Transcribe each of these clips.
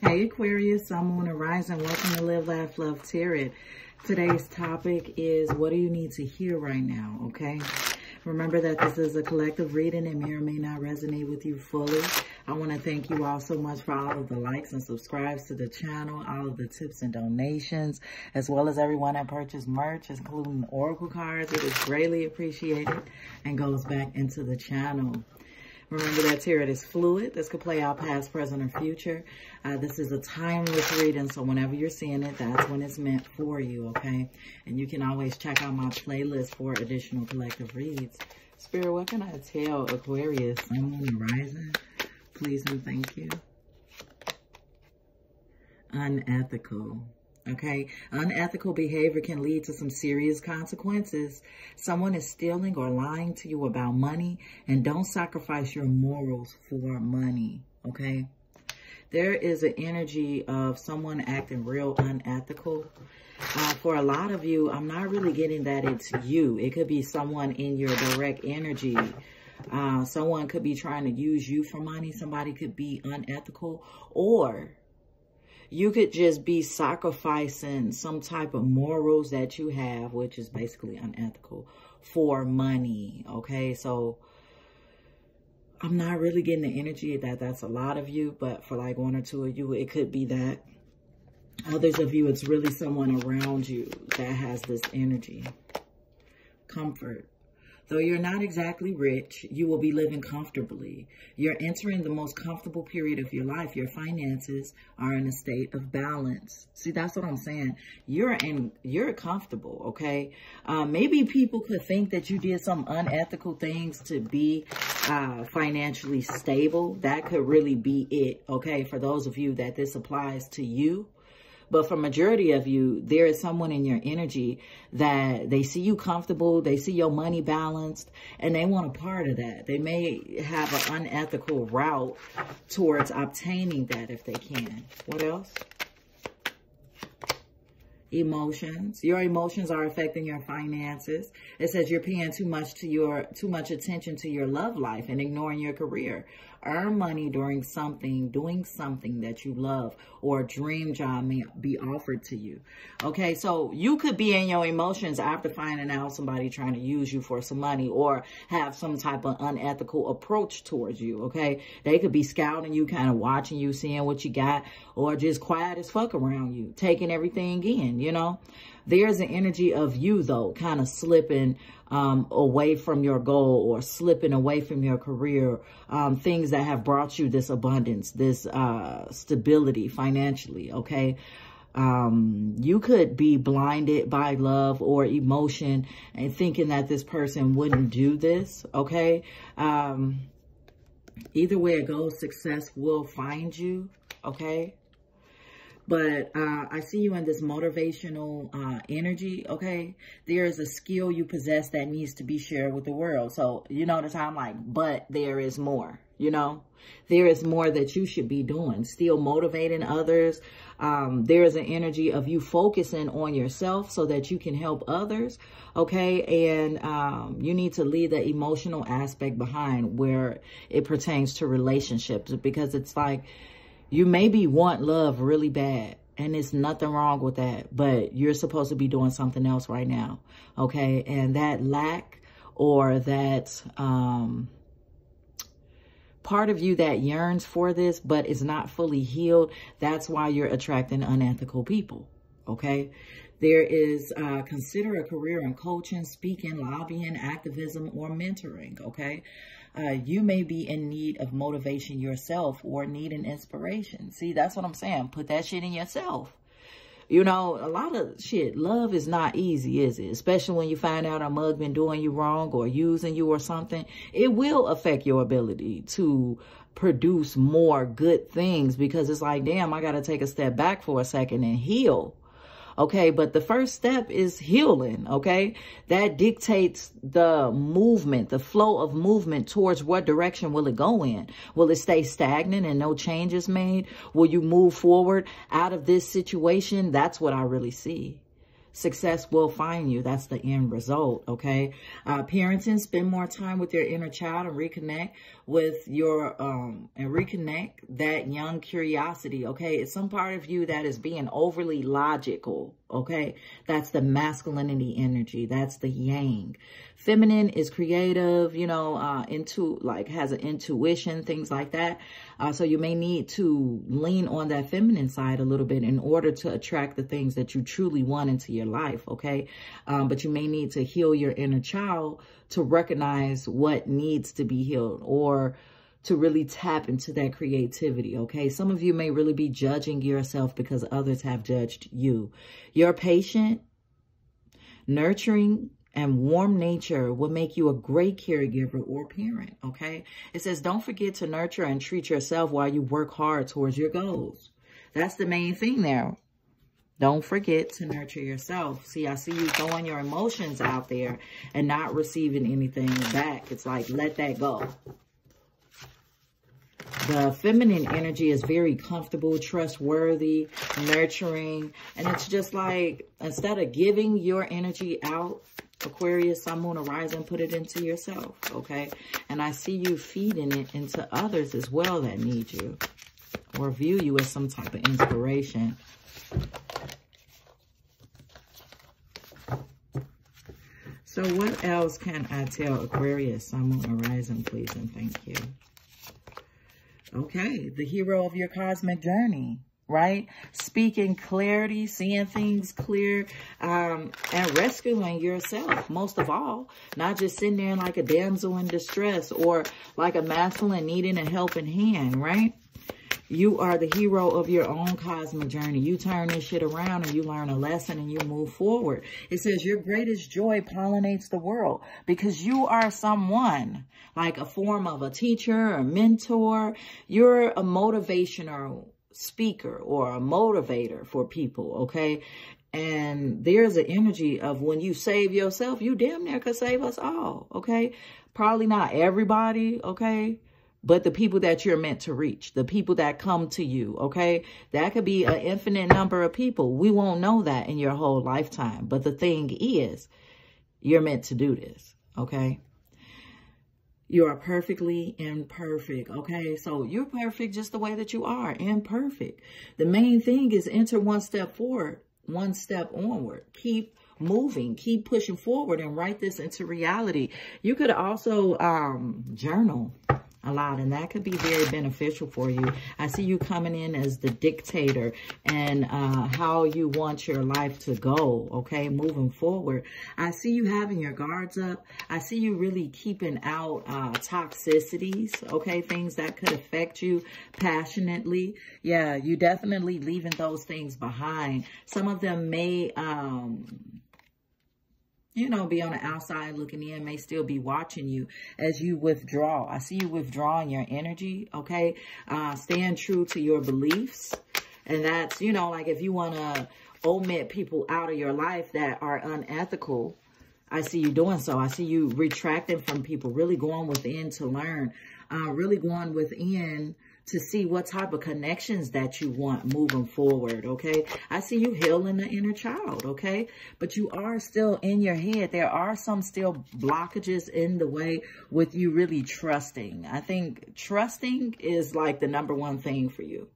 Hey Aquarius, I'm Moon and Rising. Welcome to Live, Laugh, Love, Tarot. Today's topic is, what do you need to hear right now, okay? Remember that this is a collective reading and may or may not resonate with you fully. I want to thank you all so much for all of the likes and subscribes to the channel, all of the tips and donations, as well as everyone that purchased merch, including Oracle Cards. It is greatly appreciated and goes back into the channel. Remember that tarot is fluid. This could play out past, present, or future. This is a timeless reading, so whenever you're seeing it, that's when it's meant for you, okay? And you can always check out my playlist for additional collective reads. Spirit, what can I tell Aquarius? Sun, Moon, and Rising. Please and thank you. Unethical. Okay, unethical behavior can lead to some serious consequences. Someone is stealing or lying to you about money, and don't sacrifice your morals for money, okay? There is an energy of someone acting real unethical. For a lot of you, I'm not really getting that it's you. It could be someone in your direct energy. Someone could be trying to use you for money. Somebody could be unethical, or you could just be sacrificing some type of morals that you have, which is basically unethical, for money, okay? So I'm not really getting the energy that that's a lot of you, but for like one or two of you, it could be that. Others of you, it's really someone around you that has this energy. Comfort. Though you're not exactly rich, you will be living comfortably. You're entering the most comfortable period of your life. Your finances are in a state of balance. See, that's what I'm saying. You're comfortable, okay? Maybe people could think that you did some unethical things to be financially stable. That could really be it, okay? For those of you that this applies to you. But for majority of you, there is someone in your energy that they see you comfortable, they see your money balanced, and they want a part of that. They may have an unethical route towards obtaining that if they can. What else? Emotions. Your emotions are affecting your finances. It says you're paying too much attention to your love life and ignoring your career. Earn money during something, doing something that you love, or a dream job may be offered to you. Okay, so you could be in your emotions after finding out somebody trying to use you for some money or have some type of unethical approach towards you, okay? They could be scouting you, kind of watching you, seeing what you got, or just quiet as fuck around you, taking everything in, you know? There's an energy of you, though, kind of slipping away from your goal or slipping away from your career, things that have brought you this abundance, this stability financially, okay? You could be blinded by love or emotion and thinking that this person wouldn't do this, okay? Either way it goes, success will find you, okay? But I see you in this motivational energy, okay? There is a skill you possess that needs to be shared with the world. So you notice how I'm like, but there is more, you know? There is more that you should be doing. Still motivating others. There is an energy of you focusing on yourself so that you can help others, okay? And you need to leave the emotional aspect behind where it pertains to relationships, because it's like, you maybe want love really bad, and there's nothing wrong with that, but you're supposed to be doing something else right now, okay? And that lack, or that part of you that yearns for this but is not fully healed, that's why you're attracting unethical people, okay? There is, consider a career in coaching, speaking, lobbying, activism, or mentoring, okay? You may be in need of motivation yourself or needing inspiration. See, that's what I'm saying. Put that shit in yourself. You know, a lot of shit, love is not easy, is it? Especially when you find out a mug been doing you wrong or using you or something. It will affect your ability to produce more good things, because it's like, damn, I got to take a step back for a second and heal. Okay, but the first step is healing, okay? That dictates the movement, the flow of movement towards what direction will it go in? Will it stay stagnant and no changes made? Will you move forward out of this situation? That's what I really see. Success will find you. That's the end result, okay? Parenting, spend more time with your inner child and reconnect with your, and reconnect that young curiosity, okay? It's some part of you that is being overly logical, okay? That's the masculinity energy. That's the yang. Feminine is creative, you know, has an intuition, things like that. So you may need to lean on that feminine side a little bit in order to attract the things that you truly want into your life, okay? But you may need to heal your inner child to recognize what needs to be healed or to really tap into that creativity, okay? Some of you may really be judging yourself because others have judged you. Your patient, nurturing, and warm nature will make you a great caregiver or parent, okay? It says, don't forget to nurture and treat yourself while you work hard towards your goals. That's the main thing there. Don't forget to nurture yourself. See, I see you throwing your emotions out there and not receiving anything back. It's like, let that go. The feminine energy is very comfortable, trustworthy, nurturing. And it's just like, instead of giving your energy out, Aquarius, Sun, Moon, Horizon, put it into yourself, okay? And I see you feeding it into others as well that need you or view you as some type of inspiration. So what else can I tell Aquarius, Sun, Moon, Horizon, please, and thank you. Okay, the hero of your cosmic journey, right? Speaking clarity, seeing things clear, and rescuing yourself, most of all. Not just sitting there like a damsel in distress or like a masculine needing a helping hand, right? You are the hero of your own cosmic journey. You turn this shit around and you learn a lesson and you move forward. It says your greatest joy pollinates the world because you are someone like a form of a teacher or mentor. You're a motivational speaker or a motivator for people, okay? And there's an energy of when you save yourself, you damn near could save us all, okay? Probably not everybody, okay? But the people that you're meant to reach, the people that come to you, okay? That could be an infinite number of people. We won't know that in your whole lifetime. But the thing is, you're meant to do this, okay? You are perfectly imperfect, okay? So you're perfect just the way that you are, imperfect. The main thing is enter one step forward, one step onward. Keep moving, keep pushing forward and write this into reality. You could also journal a lot, and that could be very beneficial for you. I see you coming in as the dictator and how you want your life to go, okay, moving forward. I see you having your guards up. I see you really keeping out toxicities, okay, things that could affect you passionately. Yeah, you definitely leaving those things behind. Some of them may you know, be on the outside looking in, may still be watching you as you withdraw. I see you withdrawing your energy, okay? Staying true to your beliefs. And that's, you know, like if you want to omit people out of your life that are unethical, I see you doing so. I see you retracting from people, really going within to learn, really going within to see what type of connections that you want moving forward, okay? I see you healing the inner child, okay? But you are still in your head. There are some still blockages in the way with you really trusting. I think trusting is like the number one thing for you,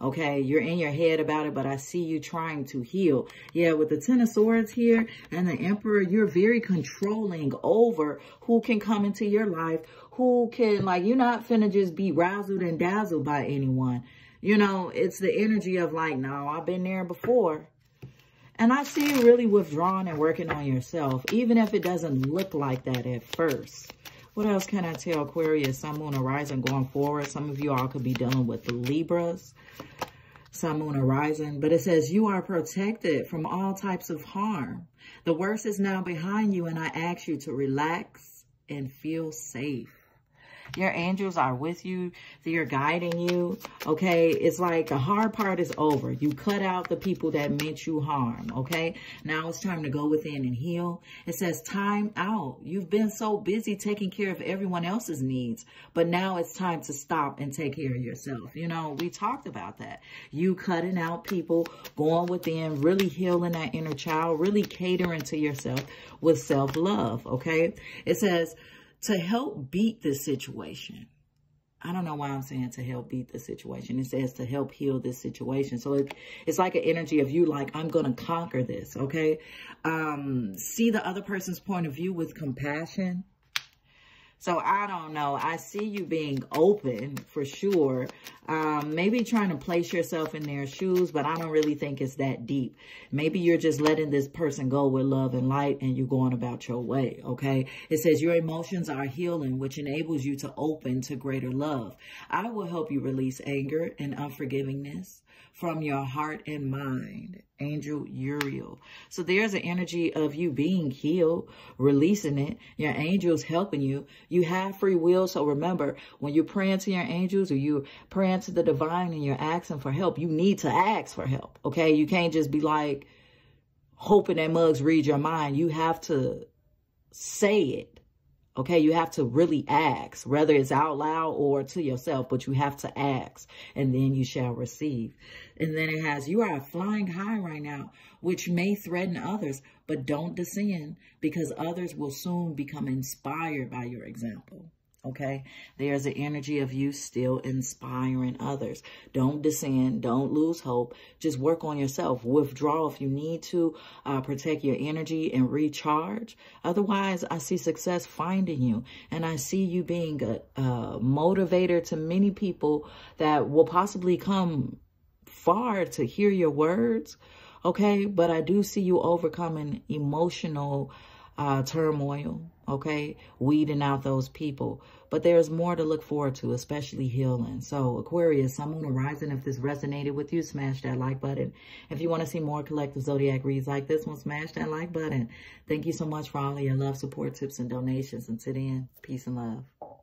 okay? You're in your head about it, but I see you trying to heal. Yeah, with the Ten of Swords here and the Emperor, you're very controlling over who can come into your life, who can, like, you're not finna just be razzled and dazzled by anyone. You know, it's the energy of like, no, I've been there before. And I see you really withdrawing and working on yourself, even if it doesn't look like that at first. What else can I tell Aquarius, Sun, Moon, Horizon going forward? Some of you all could be dealing with the Libras, Sun, Moon, Horizon. But it says you are protected from all types of harm. The worst is now behind you, and I ask you to relax and feel safe. Your angels are with you. They're guiding you, okay? It's like the hard part is over. You cut out the people that meant you harm, okay? Now it's time to go within and heal. It says time out. You've been so busy taking care of everyone else's needs, but now it's time to stop and take care of yourself. You know, we talked about that. You cutting out people, going within, really healing that inner child, really catering to yourself with self-love, okay? It says, to help beat this situation. I don't know why I'm saying to help beat the situation. It says to help heal this situation. So it's like an energy of you, like, I'm going to conquer this, okay? See the other person's point of view with compassion. So I don't know. I see you being open for sure. Maybe trying to place yourself in their shoes, but I don't really think it's that deep. Maybe you're just letting this person go with love and light and you're going about your way, okay? It says your emotions are healing, which enables you to open to greater love. I will help you release anger and unforgivingness from your heart and mind. Angel Uriel. So there's an energy of you being healed, releasing it. Your angels helping you. You have free will. So remember, when you're praying to your angels or you're praying to the divine and you're asking for help, you need to ask for help. Okay. You can't just be like hoping that mugs read your mind. You have to say it. Okay, you have to really ask, whether it's out loud or to yourself, but you have to ask and then you shall receive. And then it has, you are flying high right now, which may threaten others, but don't descend because others will soon become inspired by your example. Okay, there's an energy of you still inspiring others. Don't descend. Don't lose hope. Just work on yourself. Withdraw if you need to. Protect your energy and recharge. Otherwise, I see success finding you. And I see you being a motivator to many people that will possibly come far to hear your words. Okay, but I do see you overcoming emotional turmoil. Okay, weeding out those people. But there's more to look forward to, especially healing. So Aquarius, Sun, Moon, and Rising, if this resonated with you, smash that like button. If you want to see more collective zodiac reads like this one, smash that like button. Thank you so much for all of your love, support, tips, and donations. Until then, peace and love.